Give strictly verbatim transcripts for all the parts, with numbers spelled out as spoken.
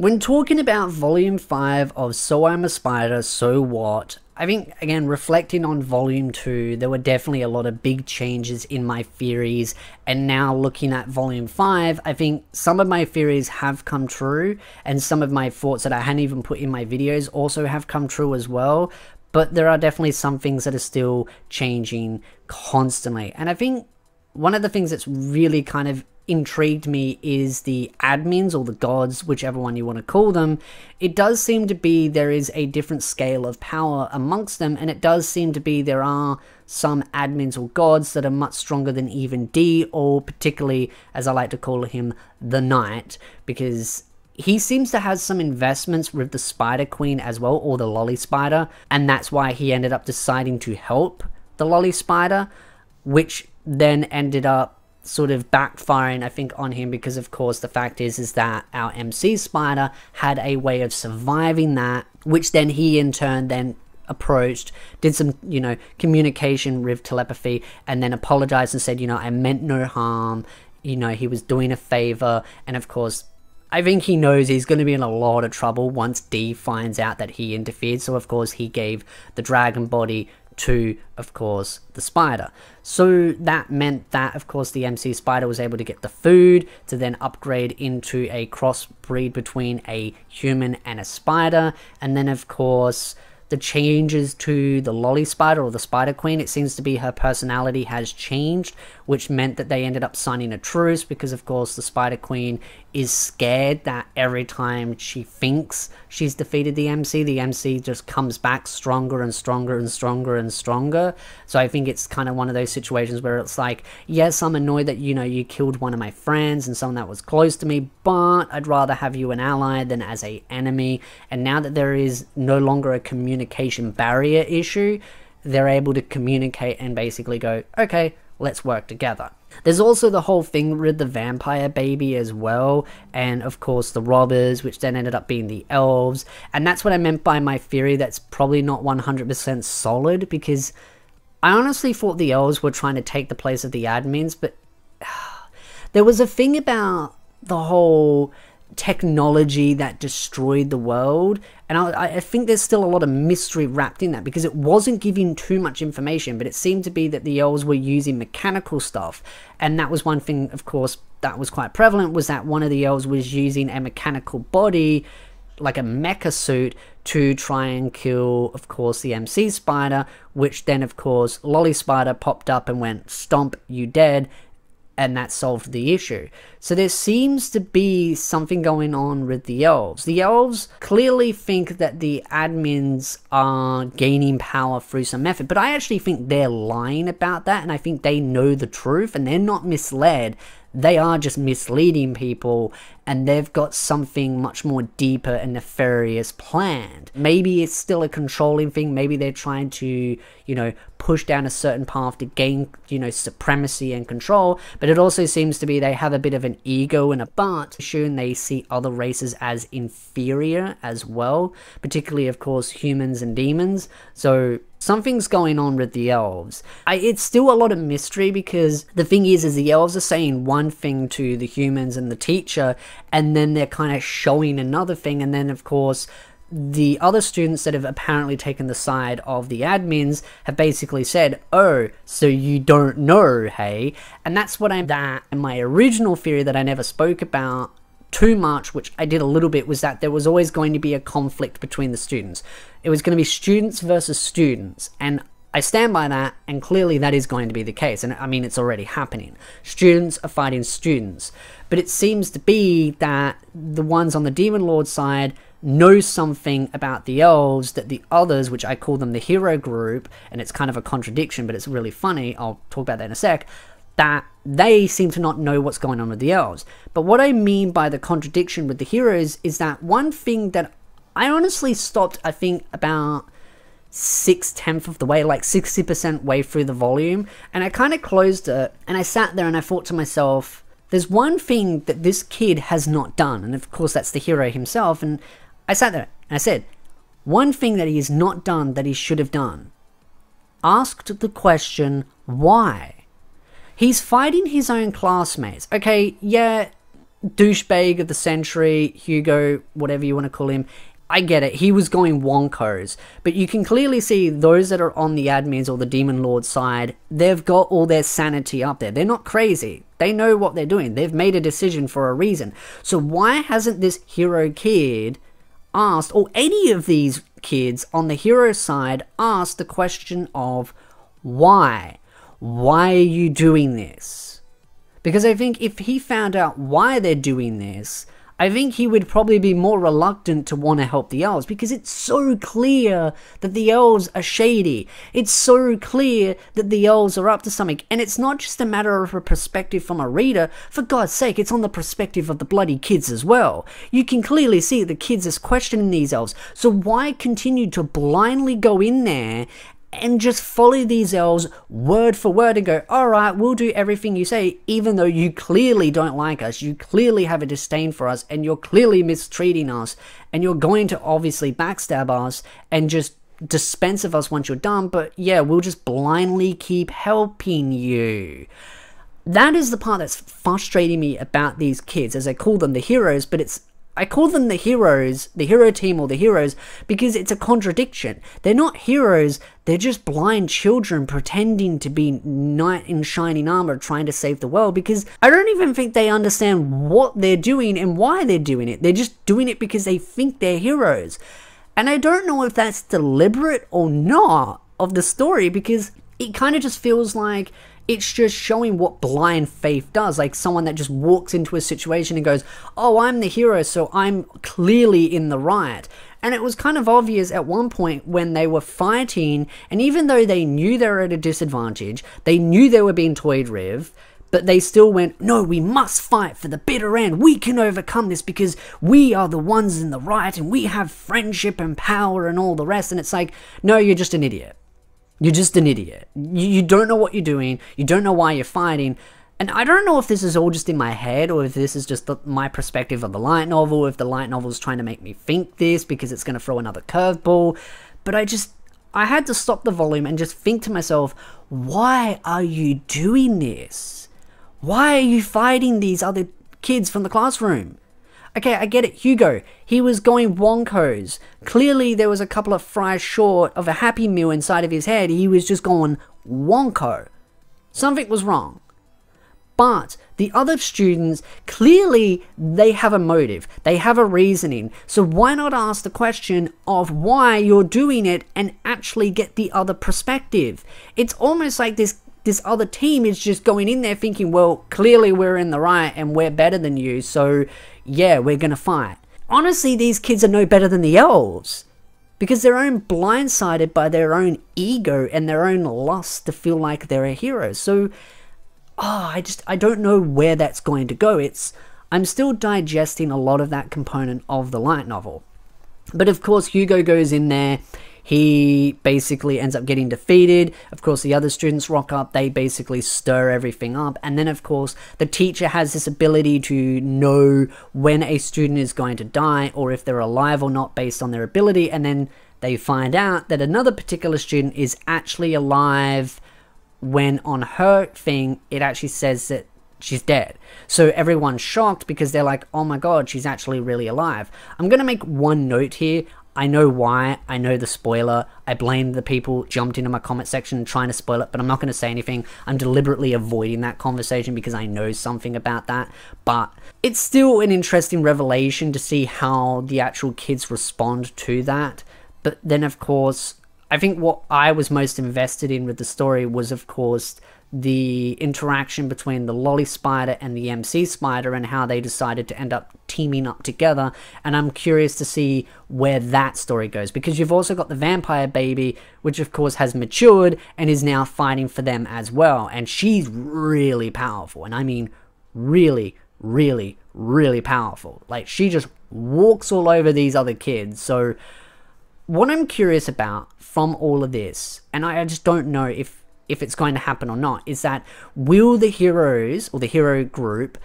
When talking about Volume five of So I'm a Spider, So What?, I think, again, reflecting on Volume two, there were definitely a lot of big changes in my theories, and now looking at Volume five, I think some of my theories have come true, and some of my thoughts that I hadn't even put in my videos also have come true as well, but there are definitely some things that are still changing constantly. And I think one of the things that's really kind of intrigued me is the admins or the gods, whichever one you want to call them. It does seem to be there is a different scale of power amongst them, and it does seem to be there are some admins or gods that are much stronger than even D, or particularly, as I like to call him, the Knight, because he seems to have some investments with the Spider Queen as well, or the Lolly Spider, and that's why he ended up deciding to help the Lolly Spider, which then ended up sort of backfiring, I think, on him, because of course the fact is is that our M C Spider had a way of surviving that, which then he in turn then approached, did some, you know, communication with telepathy, and then apologized and said, you know, I meant no harm, you know, he was doing a favor. And of course I think he knows he's going to be in a lot of trouble once D finds out that he interfered, so of course he gave the dragon body to, of course, the Spider. So that meant that, of course, the M C Spider was able to get the food to then upgrade into a crossbreed between a human and a spider. And then, of course, the changes to the Lolly Spider, or the Spider Queen, it seems to be her personality has changed, which meant that they ended up signing a truce, because of course the Spider Queen is scared that every time she thinks she's defeated the M C, the M C just comes back stronger and stronger and stronger and stronger. So I think it's kind of one of those situations where it's like, yes, I'm annoyed that, you know, you killed one of my friends and someone that was close to me, but I'd rather have you an ally than as a enemy. And now that there is no longer a community communication barrier issue, they're able to communicate and basically go, okay, let's work together. There's also the whole thing with the vampire baby as well, and of course the robbers, which then ended up being the elves. And that's what I meant by my theory that's probably not one hundred percent solid, because I honestly thought the elves were trying to take the place of the admins, but there was a thing about the whole technology that destroyed the world, and I, I think there's still a lot of mystery wrapped in that, because it wasn't giving too much information, but it seemed to be that the elves were using mechanical stuff. And that was one thing, of course, that was quite prevalent, was that one of the elves was using a mechanical body, like a mecha suit, to try and kill, of course, the M C Spider, which then, of course, Lolly Spider popped up and went, stomp, you dead. And that solved the issue. So there seems to be something going on with the elves. The elves clearly think that the admins are gaining power through some method, but I actually think they're lying about that, and I think they know the truth, and they're not misled. They are just misleading people, and they've got something much more deeper and nefarious planned. Maybe it's still a controlling thing. Maybe they're trying to, you know, push down a certain path to gain, you know, supremacy and control. But it also seems to be they have a bit of an ego and a butt issue, and they see other races as inferior as well, particularly, of course, humans and demons. So something's going on with the elves. I, it's still a lot of mystery, because the thing is, is the elves are saying one thing to the humans and the teacher, and then they're kind of showing another thing, and then of course the other students that have apparently taken the side of the admins have basically said, oh, so you don't know, hey? And that's what I'm that and my original theory that I never spoke about too much, which I did a little bit, was that there was always going to be a conflict between the students. It was going to be students versus students, and I stand by that, and clearly that is going to be the case. And I mean, it's already happening. Students are fighting students. But it seems to be that the ones on the Demon Lord side know something about the elves that the others, which I call them the hero group, and it's kind of a contradiction, but it's really funny, I'll talk about that in a sec, that they seem to not know what's going on with the elves. But what I mean by the contradiction with the heroes is that one thing that I honestly stopped, I think, about six-tenths of the way, like sixty percent way through the volume, and I kind of closed it, and I sat there and I thought to myself, there's one thing that this kid has not done, and of course that's the hero himself. And I sat there and I said, one thing that he has not done that he should have done, asked the question, why? He's fighting his own classmates. Okay, yeah, douchebag of the century, Hugo, whatever you want to call him, I get it, he was going wonkos, but you can clearly see those that are on the admins or the Demon Lord side, they've got all their sanity up there. They're not crazy. They know what they're doing. They've made a decision for a reason. So why hasn't this hero kid asked, or any of these kids on the hero side asked the question of why? Why are you doing this? Because I think if he found out why they're doing this, I think he would probably be more reluctant to want to help the elves, because it's so clear that the elves are shady. It's so clear that the elves are up to something. And it's not just a matter of a perspective from a reader. For God's sake, it's on the perspective of the bloody kids as well. You can clearly see the kids is questioning these elves. So why continue to blindly go in there and just follow these elves word for word and go, all right, we'll do everything you say, even though you clearly don't like us, you clearly have a disdain for us, and you're clearly mistreating us, and you're going to obviously backstab us and just dispense of us once you're done, but yeah, we'll just blindly keep helping you. That is the part that's frustrating me about these kids, as I call them the heroes, but it's I call them the heroes, the hero team or the heroes, because it's a contradiction. They're not heroes, they're just blind children pretending to be knight in shining armor trying to save the world, because I don't even think they understand what they're doing and why they're doing it. They're just doing it because they think they're heroes. And I don't know if that's deliberate or not of the story, because it kind of just feels like it's just showing what blind faith does, like someone that just walks into a situation and goes, oh, I'm the hero, so I'm clearly in the right. And it was kind of obvious at one point when they were fighting, and even though they knew they were at a disadvantage, they knew they were being toyed with, but they still went, no, we must fight for the bitter end. We can overcome this because we are the ones in the right, and we have friendship and power and all the rest. And it's like, no, you're just an idiot. You're just an idiot. You, you don't know what you're doing. You don't know why you're fighting. And I don't know if this is all just in my head, or if this is just the, my perspective of the light novel, if the light novel is trying to make me think this because it's going to throw another curveball. But I just, I had to stop the volume and just think to myself, why are you doing this? Why are you fighting these other kids from the classroom? Okay, I get it, Hugo, he was going wonkos. Clearly there was a couple of fries short of a Happy Meal inside of his head. He was just going wonko. Something was wrong. But the other students, clearly they have a motive. They have a reasoning. So why not ask the question of why you're doing it and actually get the other perspective? It's almost like this This other team is just going in there thinking, well, clearly we're in the right and we're better than you, so yeah, we're gonna fight. Honestly, these kids are no better than the elves, because they're own blindsided by their own ego and their own lust to feel like they're a hero. So, oh, I just, I don't know where that's going to go. It's, I'm still digesting a lot of that component of the light novel. But of course, Hugo goes in there. He basically ends up getting defeated. Of course, the other students rock up. They basically stir everything up. And then, of course, the teacher has this ability to know when a student is going to die or if they're alive or not based on their ability. And then they find out that another particular student is actually alive when on her thing, it actually says that she's dead. So everyone's shocked because they're like, oh my God, she's actually really alive. I'm going to make one note here. I know why, I know the spoiler, I blame the people jumped into my comment section trying to spoil it, but I'm not going to say anything. I'm deliberately avoiding that conversation because I know something about that, but it's still an interesting revelation to see how the actual kids respond to that. But then of course, I think what I was most invested in with the story was of course the interaction between the Lolly Spider and the M C Spider and how they decided to end up teaming up together, and I'm curious to see where that story goes, because you've also got the vampire baby, which of course has matured and is now fighting for them as well, and she's really powerful, and I mean really really really powerful. Like, she just walks all over these other kids. So what I'm curious about from all of this, and I just don't know if if it's going to happen or not, is that will the heroes or the hero group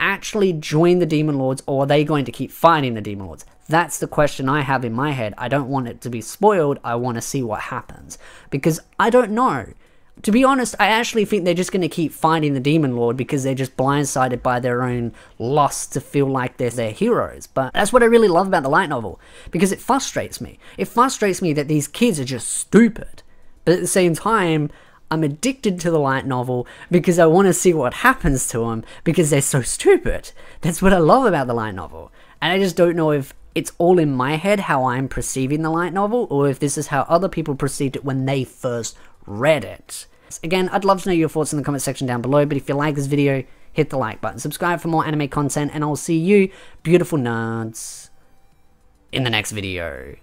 actually join the Demon Lords, or are they going to keep fighting the Demon Lords? That's the question I have in my head. I don't want it to be spoiled. I want to see what happens, because I don't know. to be honest, I actually think they're just going to keep finding the Demon Lord because they're just blindsided by their own loss to feel like they're their heroes. But that's what I really love about the light novel, because it frustrates me. It frustrates me that these kids are just stupid. But at the same time, I'm addicted to the light novel because I want to see what happens to them because they're so stupid. That's what I love about the light novel. And I just don't know if it's all in my head how I'm perceiving the light novel, or if this is how other people perceived it when they first read it. Again, I'd love to know your thoughts in the comment section down below, but if you like this video, hit the like button, subscribe for more anime content, and I'll see you, beautiful nerds, in the next video.